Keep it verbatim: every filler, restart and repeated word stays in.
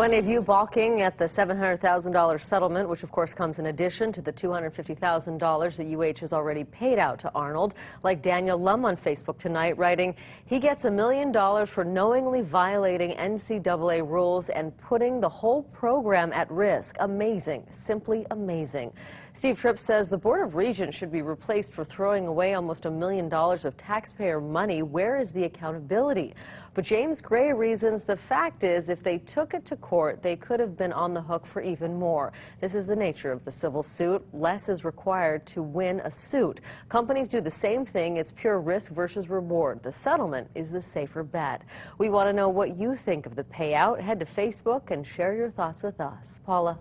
Plenty of you balking at the seven hundred thousand dollar settlement, which of course comes in addition to the two hundred fifty thousand dollars that U H has already paid out to Arnold, like Daniel Lum on Facebook tonight, writing, he gets a million dollars for knowingly violating N C double A rules and putting the whole program at risk. Amazing. Simply amazing. Steve Tripp says the Board of Regents should be replaced for throwing away almost a million dollars of taxpayer money. Where is the accountability? But James Gray reasons the fact is if they took it to court, they could have been on the hook for even more. This is the nature of the civil suit. Less is required to win a suit. Companies do the same thing. It's pure risk versus reward. The settlement is the safer bet. We want to know what you think of the payout. Head to Facebook and share your thoughts with us. Paula.